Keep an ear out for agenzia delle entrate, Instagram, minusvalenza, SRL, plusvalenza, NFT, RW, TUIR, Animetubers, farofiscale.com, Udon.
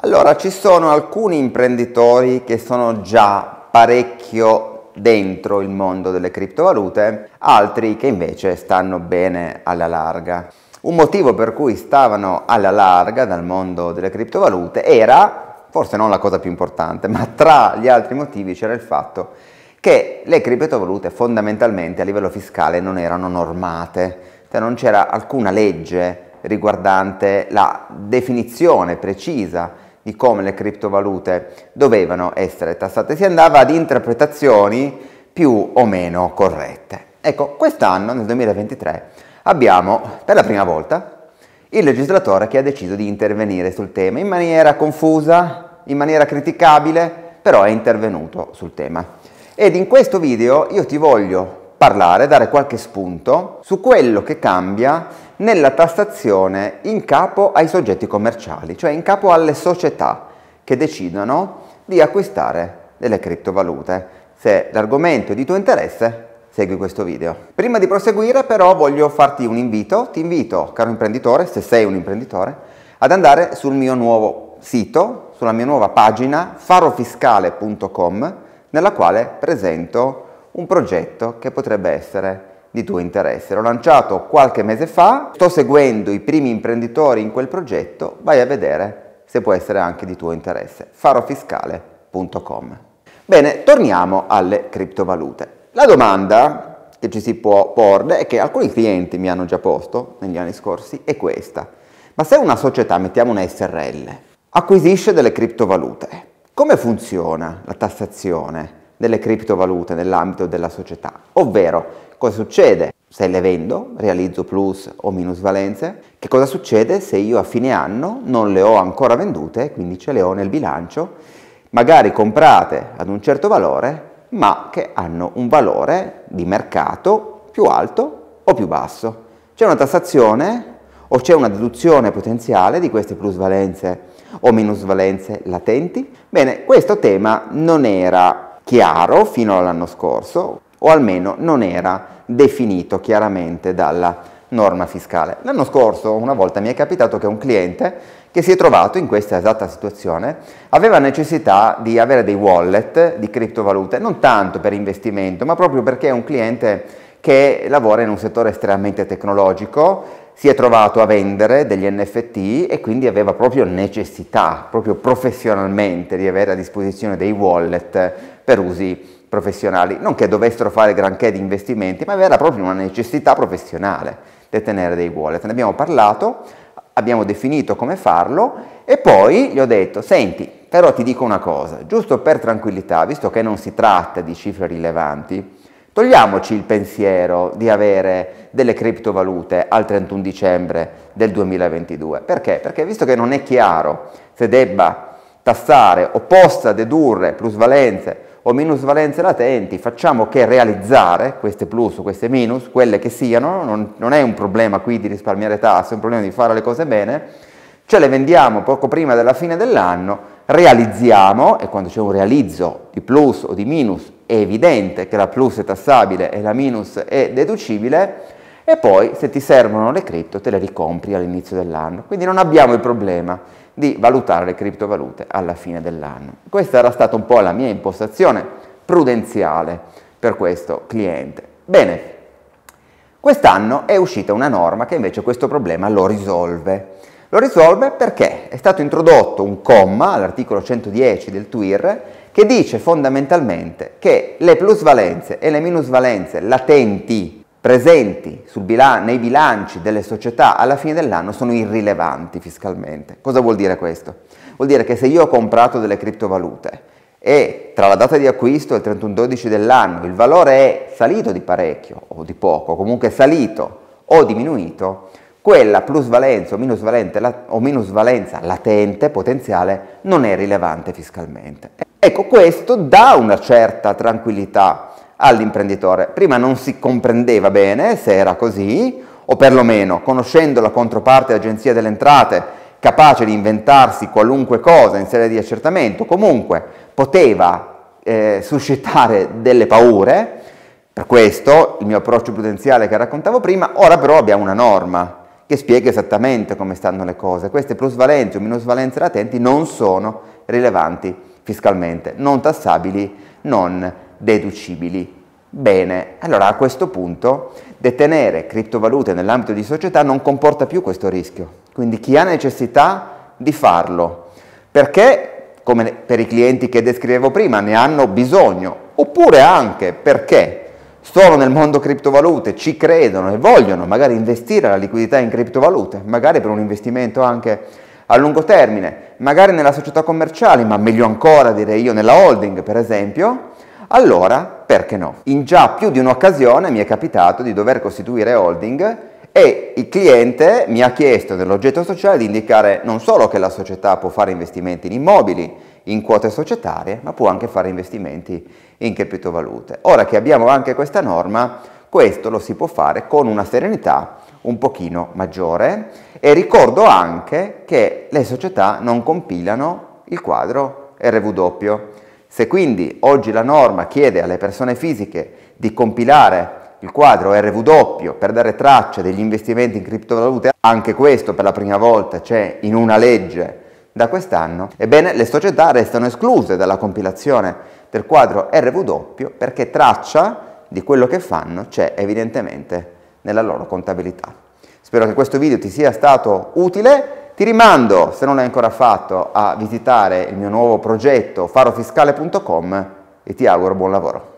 Allora, ci sono alcuni imprenditori che sono già parecchio dentro il mondo delle criptovalute, altri che invece stanno bene alla larga. Un motivo per cui stavano alla larga dal mondo delle criptovalute era, forse non la cosa più importante, ma tra gli altri motivi c'era il fatto che le criptovalute fondamentalmente a livello fiscale non erano normate, cioè non c'era alcuna legge riguardante la definizione precisa di come le criptovalute dovevano essere tassate. Si andava ad interpretazioni più o meno corrette. Ecco, quest'anno, nel 2023, abbiamo per la prima volta il legislatore che ha deciso di intervenire sul tema in maniera confusa, in maniera criticabile, però è intervenuto sul tema. Ed in questo video io ti voglio parlare, dare qualche spunto su quello che cambia nella tassazione in capo ai soggetti commerciali, cioè in capo alle società che decidono di acquistare delle criptovalute. Se l'argomento è di tuo interesse, segui questo video. Prima di proseguire però voglio farti un invito, ti invito, caro imprenditore, se sei un imprenditore, ad andare sul mio nuovo sito, sulla mia nuova pagina farofiscale.com, nella quale presento un progetto che potrebbe essere di tuo interesse. L'ho lanciato qualche mese fa, sto seguendo i primi imprenditori in quel progetto, vai a vedere se può essere anche di tuo interesse. farofiscale.com. Bene, torniamo alle criptovalute. La domanda che ci si può porre, e che alcuni clienti mi hanno già posto negli anni scorsi, è questa: ma se una società, mettiamo una SRL, acquisisce delle criptovalute, come funziona la tassazione delle criptovalute nell'ambito della società? Ovvero, cosa succede se le vendo, realizzo plus o minusvalenze? Che cosa succede se io a fine anno non le ho ancora vendute, quindi ce le ho nel bilancio, magari comprate ad un certo valore, ma che hanno un valore di mercato più alto o più basso? C'è una tassazione o c'è una deduzione potenziale di queste plusvalenze o minusvalenze latenti? Bene, questo tema non era chiaro fino all'anno scorso, o almeno non era definito chiaramente dalla norma fiscale. L'anno scorso una volta mi è capitato che un cliente che si è trovato in questa esatta situazione aveva necessità di avere dei wallet di criptovalute, non tanto per investimento, ma proprio perché è un cliente che lavora in un settore estremamente tecnologico, si è trovato a vendere degli NFT e quindi aveva proprio necessità, proprio professionalmente, di avere a disposizione dei wallet per usi professionali. Non che dovessero fare granché di investimenti, ma era proprio una necessità professionale detenere dei wallet. Ne abbiamo parlato, abbiamo definito come farlo e poi gli ho detto: senti, però ti dico una cosa, giusto per tranquillità, visto che non si tratta di cifre rilevanti, togliamoci il pensiero di avere delle criptovalute al 31 dicembre del 2022. Perché? Perché visto che non è chiaro se debba tassare o possa dedurre plusvalenze o minusvalenze latenti, facciamo che realizzare queste plus o queste minus, quelle che siano, non è un problema qui di risparmiare tasse, è un problema di fare le cose bene, ce le vendiamo poco prima della fine dell'anno, realizziamo, e quando c'è un realizzo di plus o di minus è evidente che la plus è tassabile e la minus è deducibile, e poi se ti servono le cripto te le ricompri all'inizio dell'anno. Quindi non abbiamo il problema di valutare le criptovalute alla fine dell'anno. Questa era stata un po' la mia impostazione prudenziale per questo cliente. Bene, quest'anno è uscita una norma che invece questo problema lo risolve. Lo risolve perché è stato introdotto un comma all'articolo 110 del TUIR che dice fondamentalmente che le plusvalenze e le minusvalenze latenti presenti nei bilanci delle società alla fine dell'anno sono irrilevanti fiscalmente. Cosa vuol dire questo? Vuol dire che se io ho comprato delle criptovalute e tra la data di acquisto e il 31/12 dell'anno il valore è salito di parecchio o di poco, comunque salito o diminuito, quella plusvalenza o minusvalenza latente, potenziale, non è rilevante fiscalmente. Ecco, questo dà una certa tranquillità all'imprenditore. Prima non si comprendeva bene se era così, o perlomeno, conoscendo la controparte Agenzia delle Entrate, capace di inventarsi qualunque cosa in sede di accertamento, comunque poteva suscitare delle paure. Per questo il mio approccio prudenziale che raccontavo prima. Ora però abbiamo una norma che spiega esattamente come stanno le cose. Queste plusvalenze o minusvalenze latenti non sono rilevanti fiscalmente, non tassabili, non deducibili. Bene, allora a questo punto detenere criptovalute nell'ambito di società non comporta più questo rischio, quindi chi ha necessità di farlo, perché come per i clienti che descrivevo prima ne hanno bisogno, oppure anche perché sono nel mondo criptovalute, ci credono e vogliono magari investire la liquidità in criptovalute, magari per un investimento anche a lungo termine, magari nella società commerciale, ma meglio ancora direi io nella holding per esempio, allora perché no? In già più di un'occasione mi è capitato di dover costituire holding e il cliente mi ha chiesto nell'oggetto sociale di indicare non solo che la società può fare investimenti in immobili, in quote societarie, ma può anche fare investimenti in criptovalute. Ora che abbiamo anche questa norma, questo lo si può fare con una serenità un pochino maggiore e ricordo anche che le società non compilano il quadro RW. Se quindi oggi la norma chiede alle persone fisiche di compilare il quadro RW per dare traccia degli investimenti in criptovalute, anche questo per la prima volta c'è in una legge da quest'anno, ebbene le società restano escluse dalla compilazione del quadro RW perché traccia di quello che fanno c'è evidentemente nella loro contabilità. Spero che questo video ti sia stato utile. Ti rimando, se non l'hai ancora fatto, a visitare il mio nuovo progetto farofiscale.com e ti auguro buon lavoro.